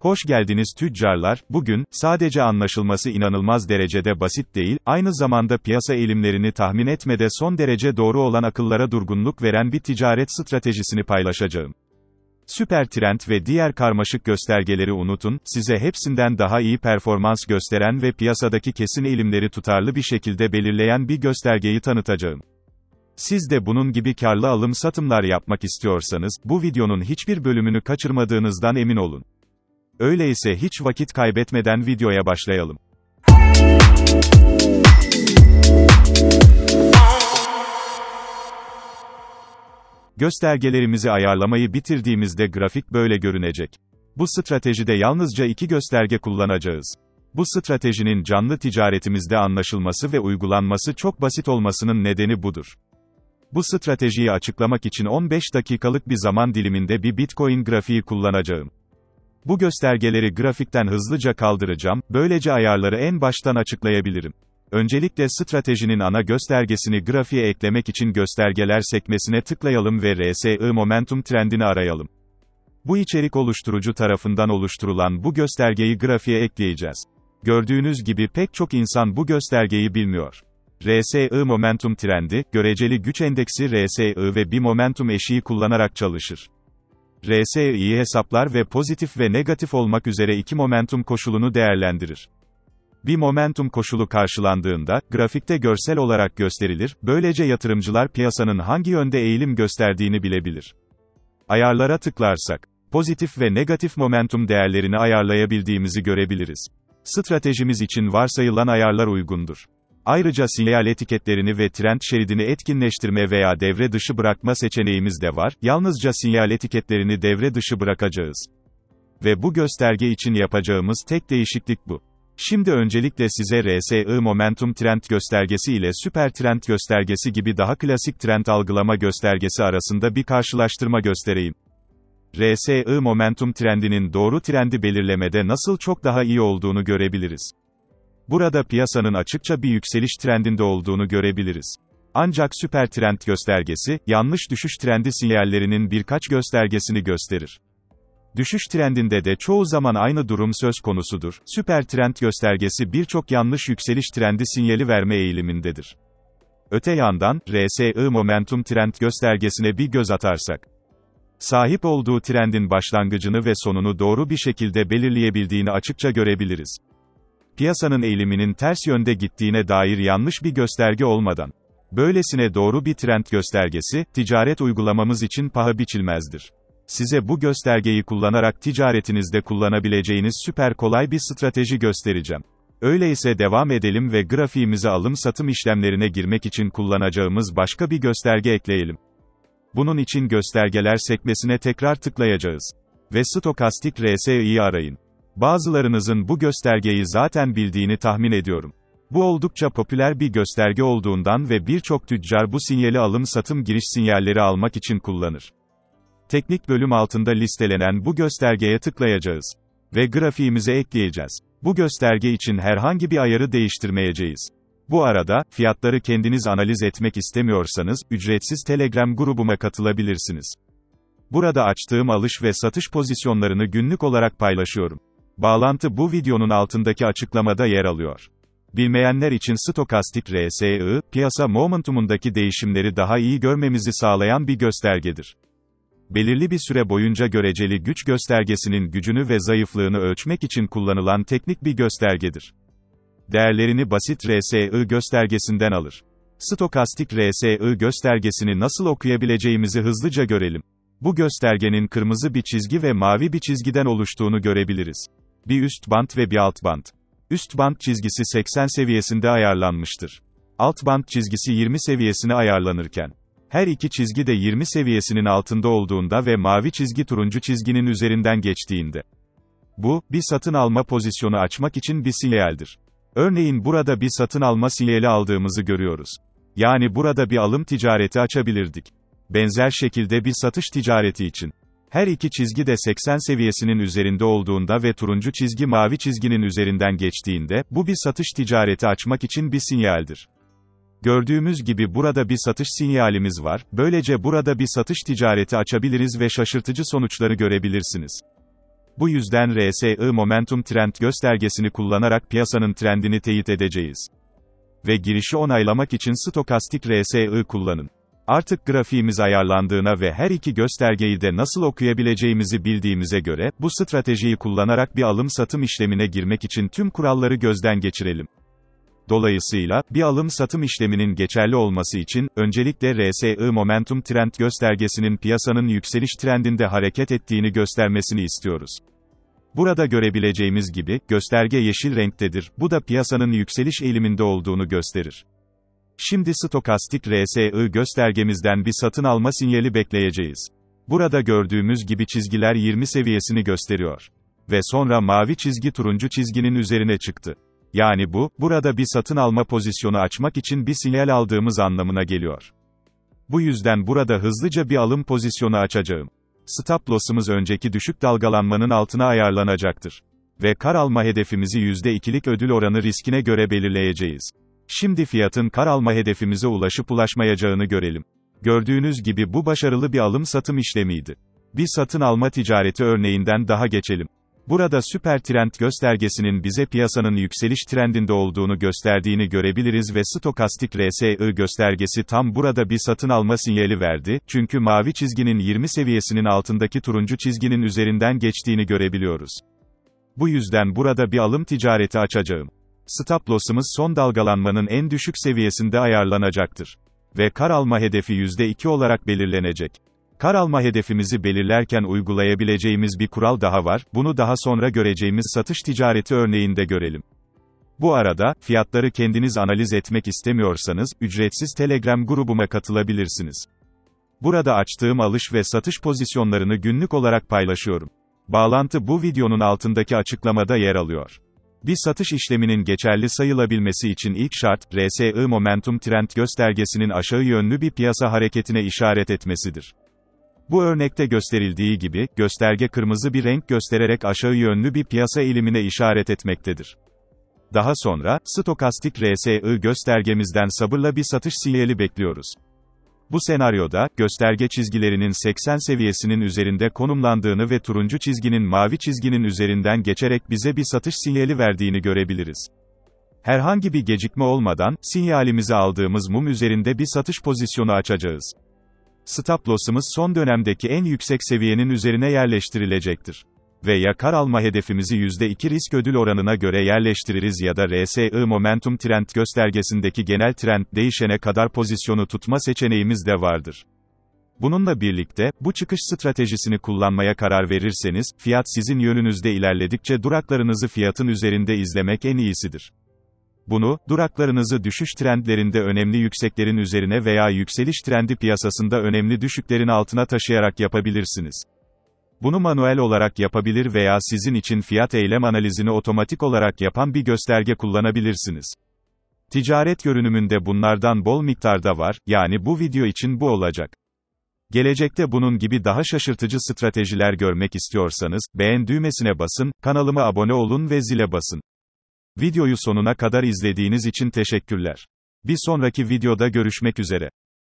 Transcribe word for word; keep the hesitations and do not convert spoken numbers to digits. Hoş geldiniz tüccarlar, bugün, sadece anlaşılması inanılmaz derecede basit değil, aynı zamanda piyasa eğilimlerini tahmin etmede son derece doğru olan akıllara durgunluk veren bir ticaret stratejisini paylaşacağım. Süper Trend ve diğer karmaşık göstergeleri unutun, size hepsinden daha iyi performans gösteren ve piyasadaki kesin eğilimleri tutarlı bir şekilde belirleyen bir göstergeyi tanıtacağım. Siz de bunun gibi karlı alım satımlar yapmak istiyorsanız, bu videonun hiçbir bölümünü kaçırmadığınızdan emin olun. Öyleyse hiç vakit kaybetmeden videoya başlayalım. Göstergelerimizi ayarlamayı bitirdiğimizde grafik böyle görünecek. Bu stratejide yalnızca iki gösterge kullanacağız. Bu stratejinin canlı ticaretimizde anlaşılması ve uygulanması çok basit olmasının nedeni budur. Bu stratejiyi açıklamak için on beş dakikalık bir zaman diliminde bir Bitcoin grafiği kullanacağım. Bu göstergeleri grafikten hızlıca kaldıracağım, böylece ayarları en baştan açıklayabilirim. Öncelikle stratejinin ana göstergesini grafiğe eklemek için göstergeler sekmesine tıklayalım ve R S I Momentum Trend'ini arayalım. Bu içerik oluşturucu tarafından oluşturulan bu göstergeyi grafiğe ekleyeceğiz. Gördüğünüz gibi pek çok insan bu göstergeyi bilmiyor. R S I Momentum Trendi, göreceli güç endeksi R S I ve bir momentum eşiği kullanarak çalışır. R S I'yi hesaplar ve pozitif ve negatif olmak üzere iki momentum koşulunu değerlendirir. Bir momentum koşulu karşılandığında, grafikte görsel olarak gösterilir, böylece yatırımcılar piyasanın hangi yönde eğilim gösterdiğini bilebilir. Ayarlara tıklarsak, pozitif ve negatif momentum değerlerini ayarlayabildiğimizi görebiliriz. Stratejimiz için varsayılan ayarlar uygundur. Ayrıca sinyal etiketlerini ve trend şeridini etkinleştirme veya devre dışı bırakma seçeneğimiz de var, yalnızca sinyal etiketlerini devre dışı bırakacağız. Ve bu gösterge için yapacağımız tek değişiklik bu. Şimdi öncelikle size R S I Momentum Trend göstergesi ile Super Trend göstergesi gibi daha klasik trend algılama göstergesi arasında bir karşılaştırma göstereyim. R S I Momentum Trend'inin doğru trendi belirlemede nasıl çok daha iyi olduğunu görebiliriz. Burada piyasanın açıkça bir yükseliş trendinde olduğunu görebiliriz. Ancak Super Trend göstergesi, yanlış düşüş trendi sinyallerinin birkaç göstergesini gösterir. Düşüş trendinde de çoğu zaman aynı durum söz konusudur. Super Trend göstergesi birçok yanlış yükseliş trendi sinyali verme eğilimindedir. Öte yandan, R S I Momentum Trend göstergesine bir göz atarsak, sahip olduğu trendin başlangıcını ve sonunu doğru bir şekilde belirleyebildiğini açıkça görebiliriz. Piyasanın eğiliminin ters yönde gittiğine dair yanlış bir gösterge olmadan, böylesine doğru bir trend göstergesi, ticaret uygulamamız için paha biçilmezdir. Size bu göstergeyi kullanarak ticaretinizde kullanabileceğiniz süper kolay bir strateji göstereceğim. Öyleyse devam edelim ve grafiğimize alım-satım işlemlerine girmek için kullanacağımız başka bir gösterge ekleyelim. Bunun için göstergeler sekmesine tekrar tıklayacağız. Ve Stochastic R S I'yi arayın. Bazılarınızın bu göstergeyi zaten bildiğini tahmin ediyorum. Bu oldukça popüler bir gösterge olduğundan ve birçok tüccar bu sinyali alım-satım giriş sinyalleri almak için kullanır. Teknik bölüm altında listelenen bu göstergeye tıklayacağız. Ve grafiğimize ekleyeceğiz. Bu gösterge için herhangi bir ayarı değiştirmeyeceğiz. Bu arada, fiyatları kendiniz analiz etmek istemiyorsanız, ücretsiz Telegram grubuma katılabilirsiniz. Burada açtığım alış ve satış pozisyonlarını günlük olarak paylaşıyorum. Bağlantı bu videonun altındaki açıklamada yer alıyor. Bilmeyenler için Stochastic R S I, piyasa momentumundaki değişimleri daha iyi görmemizi sağlayan bir göstergedir. Belirli bir süre boyunca göreceli güç göstergesinin gücünü ve zayıflığını ölçmek için kullanılan teknik bir göstergedir. Değerlerini basit R S I göstergesinden alır. Stochastic R S I göstergesini nasıl okuyabileceğimizi hızlıca görelim. Bu göstergenin kırmızı bir çizgi ve mavi bir çizgiden oluştuğunu görebiliriz. Bir üst bant ve bir alt bant. Üst bant çizgisi seksen seviyesinde ayarlanmıştır. Alt bant çizgisi yirmi seviyesine ayarlanırken, her iki çizgi de yirmi seviyesinin altında olduğunda ve mavi çizgi turuncu çizginin üzerinden geçtiğinde. Bu, bir satın alma pozisyonu açmak için bir sinyaldir. Örneğin burada bir satın alma sinyali aldığımızı görüyoruz. Yani burada bir alım ticareti açabilirdik. Benzer şekilde bir satış ticareti için. Her iki çizgi de seksen seviyesinin üzerinde olduğunda ve turuncu çizgi mavi çizginin üzerinden geçtiğinde, bu bir satış ticareti açmak için bir sinyaldir. Gördüğümüz gibi burada bir satış sinyalimiz var, böylece burada bir satış ticareti açabiliriz ve şaşırtıcı sonuçları görebilirsiniz. Bu yüzden R S I Momentum Trend göstergesini kullanarak piyasanın trendini teyit edeceğiz. Ve girişi onaylamak için stokastik R S I kullanın. Artık grafiğimiz ayarlandığına ve her iki göstergeyi de nasıl okuyabileceğimizi bildiğimize göre, bu stratejiyi kullanarak bir alım-satım işlemine girmek için tüm kuralları gözden geçirelim. Dolayısıyla, bir alım-satım işleminin geçerli olması için, öncelikle R S I Momentum Trend göstergesinin piyasanın yükseliş trendinde hareket ettiğini göstermesini istiyoruz. Burada görebileceğimiz gibi, gösterge yeşil renktedir, bu da piyasanın yükseliş eğiliminde olduğunu gösterir. Şimdi stokastik R S I göstergemizden bir satın alma sinyali bekleyeceğiz. Burada gördüğümüz gibi çizgiler yirmi seviyesini gösteriyor. Ve sonra mavi çizgi turuncu çizginin üzerine çıktı. Yani bu, burada bir satın alma pozisyonu açmak için bir sinyal aldığımız anlamına geliyor. Bu yüzden burada hızlıca bir alım pozisyonu açacağım. Stop loss'ımız önceki düşük dalgalanmanın altına ayarlanacaktır. Ve kar alma hedefimizi yüzde ikilik ödül oranı riskine göre belirleyeceğiz. Şimdi fiyatın kar alma hedefimize ulaşıp ulaşmayacağını görelim. Gördüğünüz gibi bu başarılı bir alım-satım işlemiydi. Bir satın alma ticareti örneğinden daha geçelim. Burada Super Trend göstergesinin bize piyasanın yükseliş trendinde olduğunu gösterdiğini görebiliriz ve stokastik R S I göstergesi tam burada bir satın alma sinyali verdi, çünkü mavi çizginin yirmi seviyesinin altındaki turuncu çizginin üzerinden geçtiğini görebiliyoruz. Bu yüzden burada bir alım ticareti açacağım. Stop loss'ımız son dalgalanmanın en düşük seviyesinde ayarlanacaktır. Ve kar alma hedefi yüzde iki olarak belirlenecek. Kar alma hedefimizi belirlerken uygulayabileceğimiz bir kural daha var, bunu daha sonra göreceğimiz satış ticareti örneğinde görelim. Bu arada, fiyatları kendiniz analiz etmek istemiyorsanız, ücretsiz Telegram grubuma katılabilirsiniz. Burada açtığım alış ve satış pozisyonlarını günlük olarak paylaşıyorum. Bağlantı bu videonun altındaki açıklamada yer alıyor. Bir satış işleminin geçerli sayılabilmesi için ilk şart, R S I Momentum Trend göstergesinin aşağı yönlü bir piyasa hareketine işaret etmesidir. Bu örnekte gösterildiği gibi, gösterge kırmızı bir renk göstererek aşağı yönlü bir piyasa eğilimine işaret etmektedir. Daha sonra, stokastik R S I göstergemizden sabırla bir satış sinyali bekliyoruz. Bu senaryoda, gösterge çizgilerinin seksen seviyesinin üzerinde konumlandığını ve turuncu çizginin mavi çizginin üzerinden geçerek bize bir satış sinyali verdiğini görebiliriz. Herhangi bir gecikme olmadan, sinyalimizi aldığımız mum üzerinde bir satış pozisyonu açacağız. Stop loss'ımız son dönemdeki en yüksek seviyenin üzerine yerleştirilecektir. Ve ya kar alma hedefimizi yüzde iki risk ödül oranına göre yerleştiririz ya da R S I Momentum Trend göstergesindeki genel trend değişene kadar pozisyonu tutma seçeneğimiz de vardır. Bununla birlikte, bu çıkış stratejisini kullanmaya karar verirseniz, fiyat sizin yönünüzde ilerledikçe duraklarınızı fiyatın üzerinde izlemek en iyisidir. Bunu, duraklarınızı düşüş trendlerinde önemli yükseklerin üzerine veya yükseliş trendi piyasasında önemli düşüklerin altına taşıyarak yapabilirsiniz. Bunu manuel olarak yapabilir veya sizin için fiyat eylem analizini otomatik olarak yapan bir gösterge kullanabilirsiniz. Ticaret görünümünde bunlardan bol miktarda var, yani bu video için bu olacak. Gelecekte bunun gibi daha şaşırtıcı stratejiler görmek istiyorsanız, beğen düğmesine basın, kanalıma abone olun ve zile basın. Videoyu sonuna kadar izlediğiniz için teşekkürler. Bir sonraki videoda görüşmek üzere.